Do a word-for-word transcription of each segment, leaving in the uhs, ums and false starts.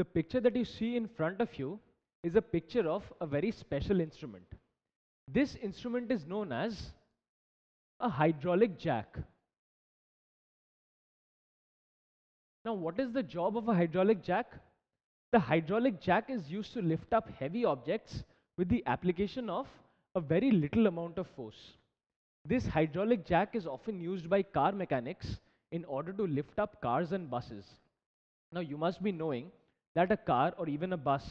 the picture that you see in front of you is a picture of a very special instrument. This instrument is known as a hydraulic jack. Now, what is the job of a hydraulic jack? The hydraulic jack is used to lift up heavy objects with the application of a very little amount of force. This hydraulic jack is often used by car mechanics in order to lift up cars and buses. Now, you must be knowing that a car or even a bus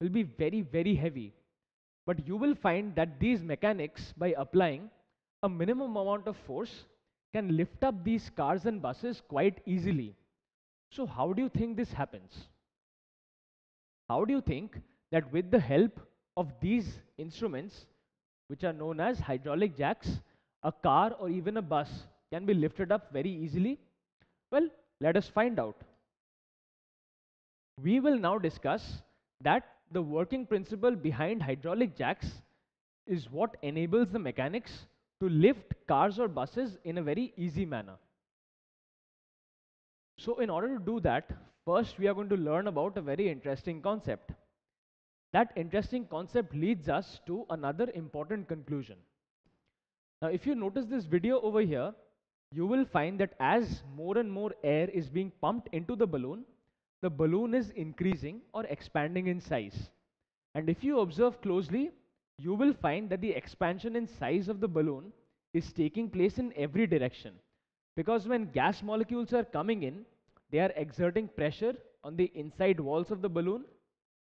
will be very, very heavy. But you will find that these mechanics, by applying a minimum amount of force, can lift up these cars and buses quite easily. So how do you think this happens? How do you think that with the help of these instruments, which are known as hydraulic jacks, a car or even a bus can be lifted up very easily? Well, let us find out. We will now discuss that the working principle behind hydraulic jacks is what enables the mechanics to lift cars or buses in a very easy manner. So in order to do that, first we are going to learn about a very interesting concept. That interesting concept leads us to another important conclusion. Now, if you notice this video over here, you will find that as more and more air is being pumped into the balloon, the balloon is increasing or expanding in size. And if you observe closely, you will find that the expansion in size of the balloon is taking place in every direction. Because when gas molecules are coming in, they are exerting pressure on the inside walls of the balloon,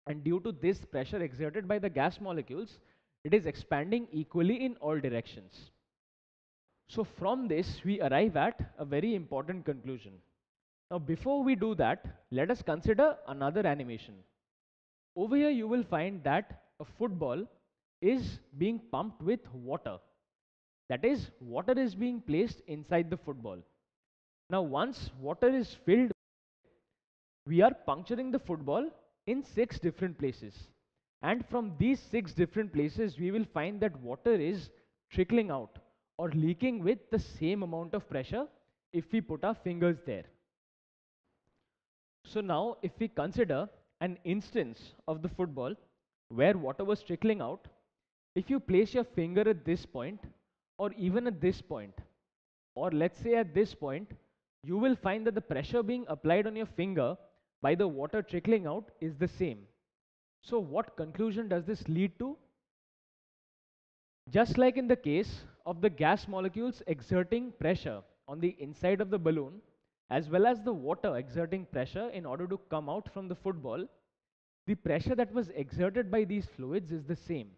and due to this pressure exerted by the gas molecules, it is expanding equally in all directions. So from this, we arrive at a very important conclusion. Now before we do that, let us consider another animation. Over here you will find that a football is being pumped with water. That is, water is being placed inside the football. Now, once water is filled, we are puncturing the football in six different places. And from these six different places, we will find that water is trickling out or leaking with the same amount of pressure if we put our fingers there. So now, if we consider an instance of the football where water was trickling out, if you place your finger at this point, or even at this point, or let's say at this point, you will find that the pressure being applied on your finger by the water trickling out is the same. So what conclusion does this lead to? Just like in the case of the gas molecules exerting pressure on the inside of the balloon, as well as the water exerting pressure in order to come out from the football, the pressure that was exerted by these fluids is the same.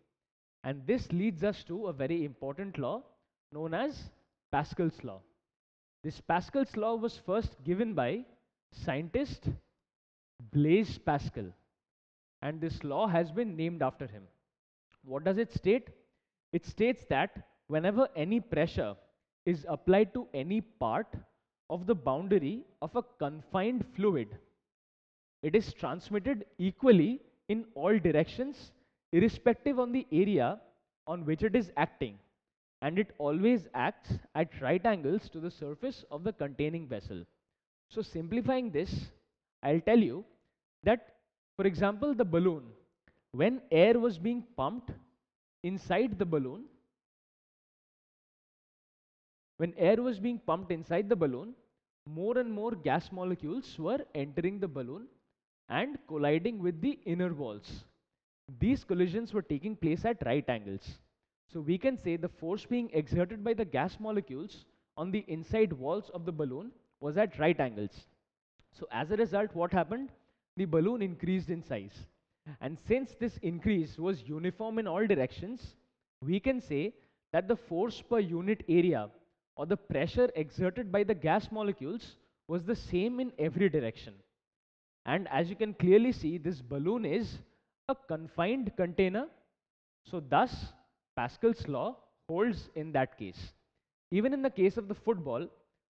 And this leads us to a very important law known as Pascal's law. This Pascal's law was first given by scientist Blaise Pascal, and this law has been named after him. What does it state? It states that whenever any pressure is applied to any part of the boundary of a confined fluid, it is transmitted equally in all directions, irrespective on the area on which it is acting, and it always acts at right angles to the surface of the containing vessel. So simplifying this, I'll tell you that, for example, the balloon, when air was being pumped inside the balloon, when air was being pumped inside the balloon, more and more gas molecules were entering the balloon and colliding with the inner walls. These collisions were taking place at right angles. So we can say the force being exerted by the gas molecules on the inside walls of the balloon was at right angles. So as a result, what happened? The balloon increased in size. And since this increase was uniform in all directions, we can say that the force per unit area or the pressure exerted by the gas molecules was the same in every direction. And as you can clearly see, this balloon is a confined container, so thus Pascal's law holds in that case. Even in the case of the football,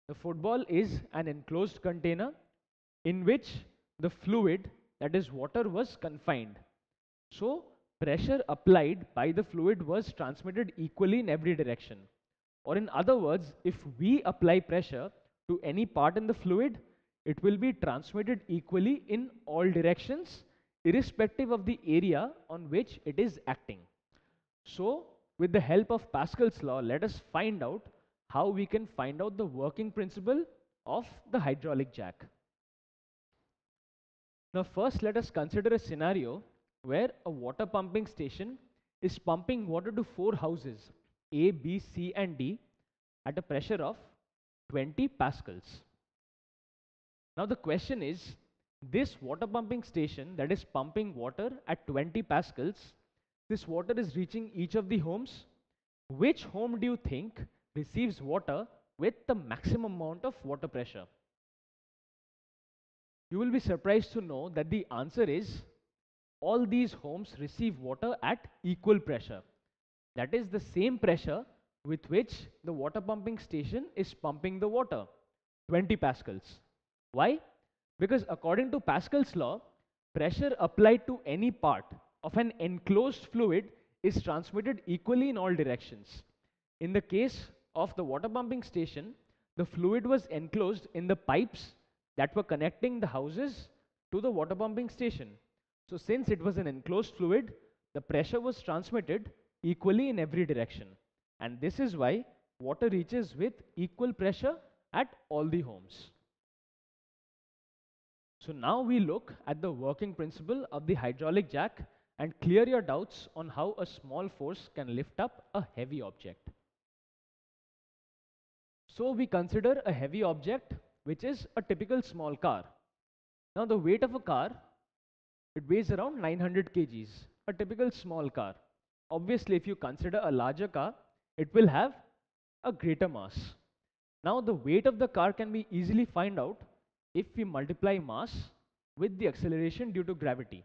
the football is an enclosed container in which the fluid, that is water, was confined. So pressure applied by the fluid was transmitted equally in every direction. Or in other words, if we apply pressure to any part in the fluid, it will be transmitted equally in all directions irrespective of the area on which it is acting. So with the help of Pascal's law, let us find out how we can find out the working principle of the hydraulic jack. Now first let us consider a scenario where a water pumping station is pumping water to four houses A, B, C and D at a pressure of twenty pascals. Now the question is, this water pumping station that is pumping water at twenty pascals, this water is reaching each of the homes. Which home do you think receives water with the maximum amount of water pressure? You will be surprised to know that the answer is all these homes receive water at equal pressure. That is the same pressure with which the water pumping station is pumping the water, twenty pascals. Why? Because according to Pascal's law, pressure applied to any part of an enclosed fluid is transmitted equally in all directions. In the case of the water pumping station, the fluid was enclosed in the pipes that were connecting the houses to the water pumping station. So since it was an enclosed fluid, the pressure was transmitted equally in every direction. And this is why water reaches with equal pressure at all the homes. So now we look at the working principle of the hydraulic jack and clear your doubts on how a small force can lift up a heavy object. So we consider a heavy object, which is a typical small car. Now the weight of a car, it weighs around nine hundred kgs, a typical small car. Obviously, if you consider a larger car, it will have a greater mass. Now the weight of the car can be easily found out if we multiply mass with the acceleration due to gravity.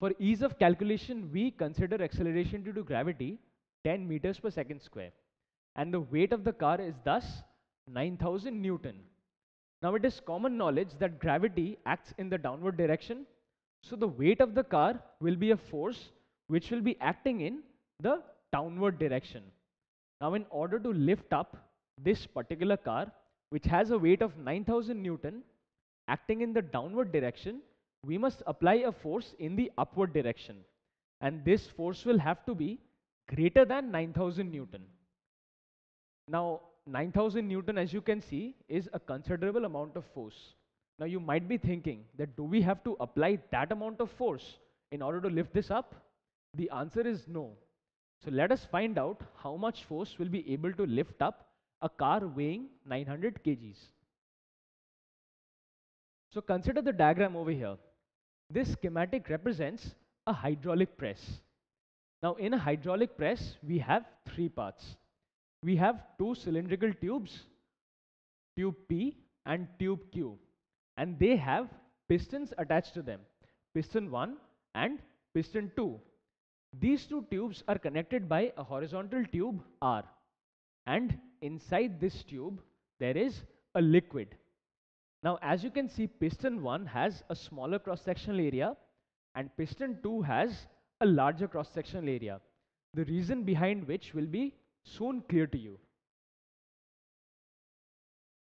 For ease of calculation, we consider acceleration due to gravity ten meters per second square. And the weight of the car is thus nine thousand newton. Now it is common knowledge that gravity acts in the downward direction. So the weight of the car will be a force which will be acting in the downward direction. Now in order to lift up this particular car, which has a weight of nine thousand newton, acting in the downward direction, we must apply a force in the upward direction. And this force will have to be greater than nine thousand newton. Now nine thousand newton, as you can see, is a considerable amount of force. Now you might be thinking that do we have to apply that amount of force in order to lift this up? The answer is no. So let us find out how much force will be able to lift up a car weighing nine hundred kgs. So consider the diagram over here. This schematic represents a hydraulic press. Now in a hydraulic press, we have three parts. We have two cylindrical tubes, tube P and tube Q. And they have pistons attached to them, piston one and piston two. These two tubes are connected by a horizontal tube R, and inside this tube there is a liquid. Now as you can see, piston one has a smaller cross-sectional area and piston two has a larger cross-sectional area, the reason behind which will be soon clear to you.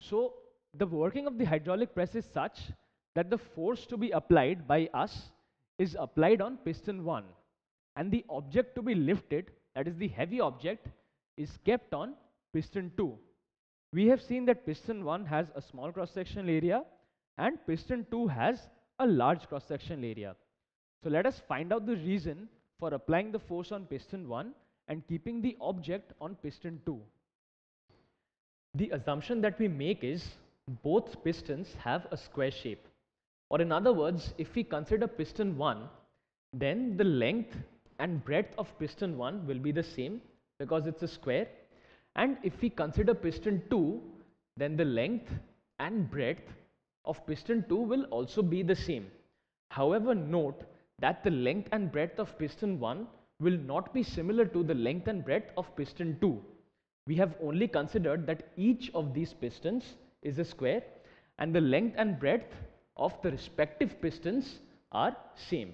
So the working of the hydraulic press is such that the force to be applied by us is applied on piston one, and the object to be lifted, that is the heavy object, is kept on piston two. We have seen that piston one has a small cross-sectional area and piston two has a large cross-sectional area. So let us find out the reason for applying the force on piston one and keeping the object on piston two. The assumption that we make is both pistons have a square shape, or in other words, if we consider piston one, then the length and breadth of piston one will be the same because it's a square, and if we consider piston two, then the length and breadth of piston two will also be the same. However, note that the length and breadth of piston one will not be similar to the length and breadth of piston two. We have only considered that each of these pistons is a square and the length and breadth of the respective pistons are same.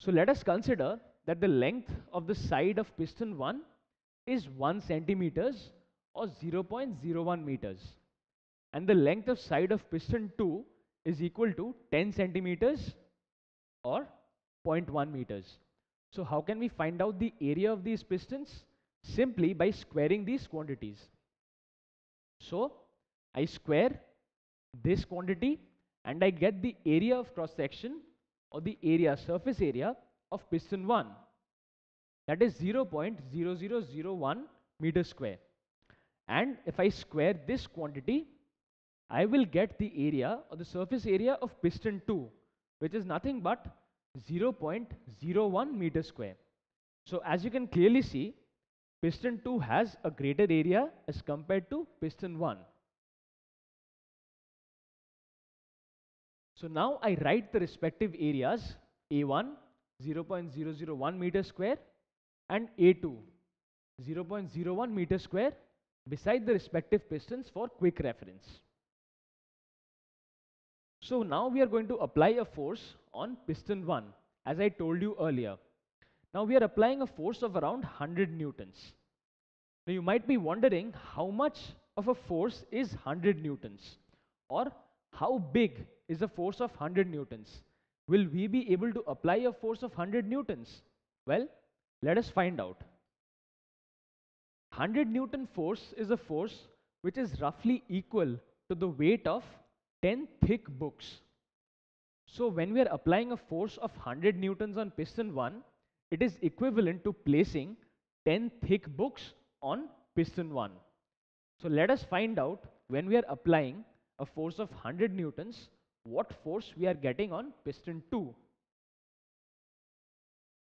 So let us consider that the length of the side of piston one is one centimeters or zero point zero one meters. and the length of side of piston two is equal to ten centimeters or zero point one meters. So how can we find out the area of these pistons? Simply by squaring these quantities. So I square this quantity and I get the area of cross section, or the area, surface area of piston one, that is zero point zero zero zero one meter square. And if I square this quantity, I will get the area or the surface area of piston two, which is nothing but zero point zero one meter square. So as you can clearly see, piston two has a greater area as compared to piston one. So now I write the respective areas, A one, zero point zero zero one meter square, and A two, zero point zero one meter square, beside the respective pistons for quick reference. So now we are going to apply a force on piston one, as I told you earlier. Now we are applying a force of around one hundred newtons. Now you might be wondering how much of a force is one hundred newtons, or how big is a force of one hundred newtons. Will we be able to apply a force of one hundred newtons? Well, let us find out. one hundred newton force is a force which is roughly equal to the weight of ten thick books. So when we are applying a force of one hundred newtons on piston one, it is equivalent to placing ten thick books on piston one. So let us find out, when we are applying a force of one hundred newtons, what force we are getting on piston two.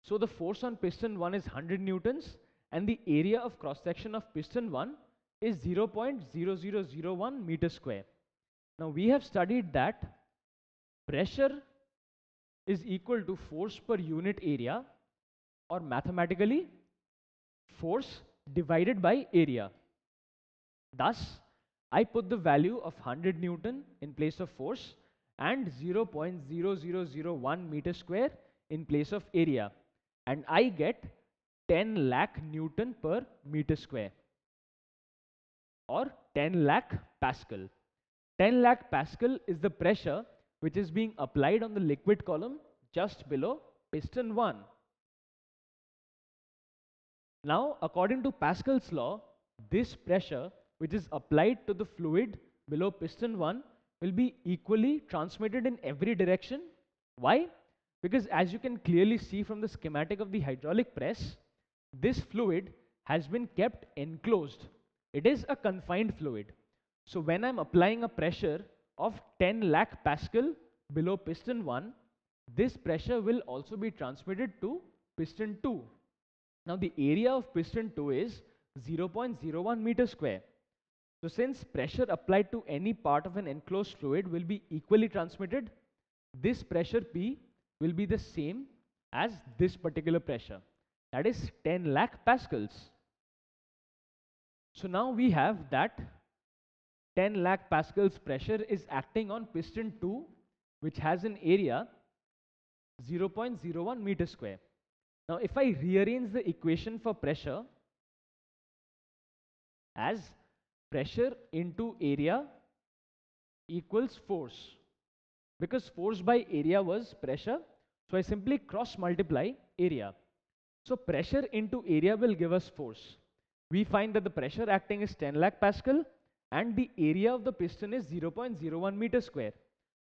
So the force on piston one is one hundred newtons, and the area of cross section of piston one is zero point zero zero zero one meter square. Now we have studied that pressure is equal to force per unit area, or mathematically force divided by area. Thus I put the value of one hundred newton in place of force and zero point zero zero zero one meter square in place of area, and I get ten lakh newton per meter square, or ten lakh pascal. ten lakh pascal is the pressure which is being applied on the liquid column just below piston one. Now, according to Pascal's law, this pressure which is applied to the fluid below piston one will be equally transmitted in every direction. Why? Because as you can clearly see from the schematic of the hydraulic press, this fluid has been kept enclosed. It is a confined fluid. So when I'm applying a pressure of ten lakh pascal below piston one, this pressure will also be transmitted to piston two. Now the area of piston two is zero point zero one meter square. So since pressure applied to any part of an enclosed fluid will be equally transmitted, this pressure P will be the same as this particular pressure, that is ten lakh pascals. So now we have that ten lakh pascals pressure is acting on piston two, which has an area zero point zero one meter square. Now if I rearrange the equation for pressure as pressure into area equals force, because force by area was pressure, so I simply cross multiply area. So pressure into area will give us force. We find that the pressure acting is ten lakh pascal and the area of the piston is zero point zero one meter square.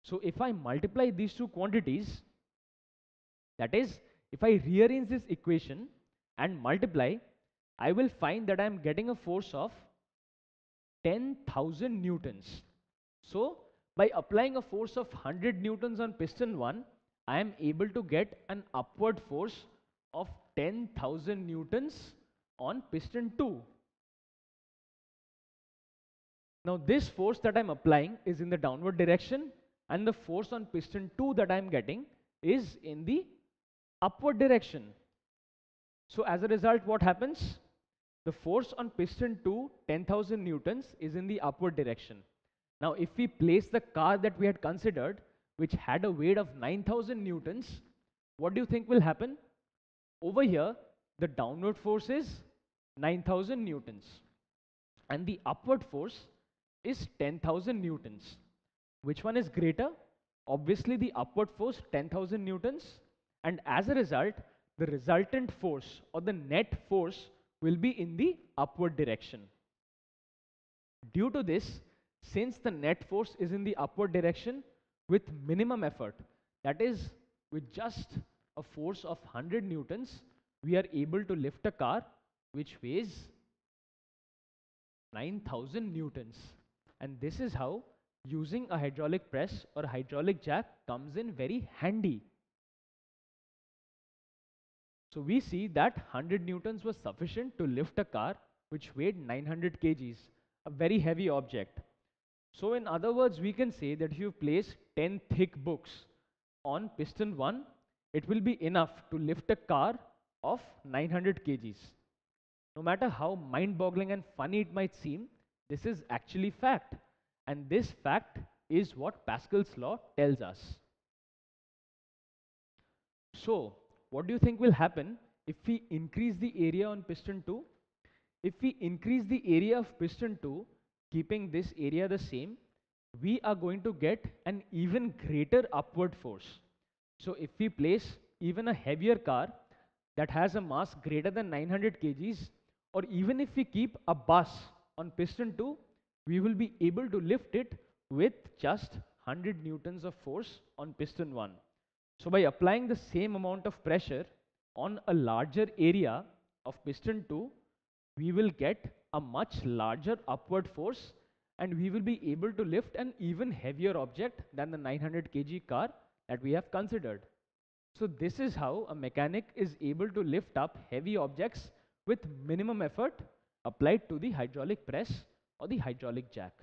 So if I multiply these two quantities, that is, if I rearrange this equation and multiply, I will find that I am getting a force of ten thousand newtons. So by applying a force of one hundred newtons on piston one, I am able to get an upward force of ten thousand newtons on piston two. Now this force that I am applying is in the downward direction, and the force on piston two that I am getting is in the upward direction. So as a result, what happens? The force on piston two, ten thousand newtons, is in the upward direction. Now if we place the car that we had considered, which had a weight of nine thousand newtons, what do you think will happen? Over here, the downward force is nine thousand newtons and the upward force is ten thousand newtons. Which one is greater? Obviously the upward force, ten thousand newtons, and as a result the resultant force or the net force will be in the upward direction. Due to this, since the net force is in the upward direction with minimum effort, that is with just a force of one hundred newtons, we are able to lift a car which weighs nine thousand newtons. And this is how using a hydraulic press or hydraulic jack comes in very handy. So we see that one hundred newtons was sufficient to lift a car which weighed nine hundred kilograms, a very heavy object. So in other words, we can say that if you place ten thick books on piston one, it will be enough to lift a car of nine hundred kilograms. No matter how mind-boggling and funny it might seem, this is actually fact. And this fact is what Pascal's law tells us. So, what do you think will happen if we increase the area on piston two? If we increase the area of piston two, keeping this area the same, we are going to get an even greater upward force. So if we place even a heavier car that has a mass greater than nine hundred kilograms, or even if we keep a bus on piston two, we will be able to lift it with just one hundred newtons of force on piston one. So by applying the same amount of pressure on a larger area of piston two, we will get a much larger upward force and we will be able to lift an even heavier object than the nine hundred kilogram car that we have considered. So this is how a mechanic is able to lift up heavy objects with minimum effort applied to the hydraulic press or the hydraulic jack.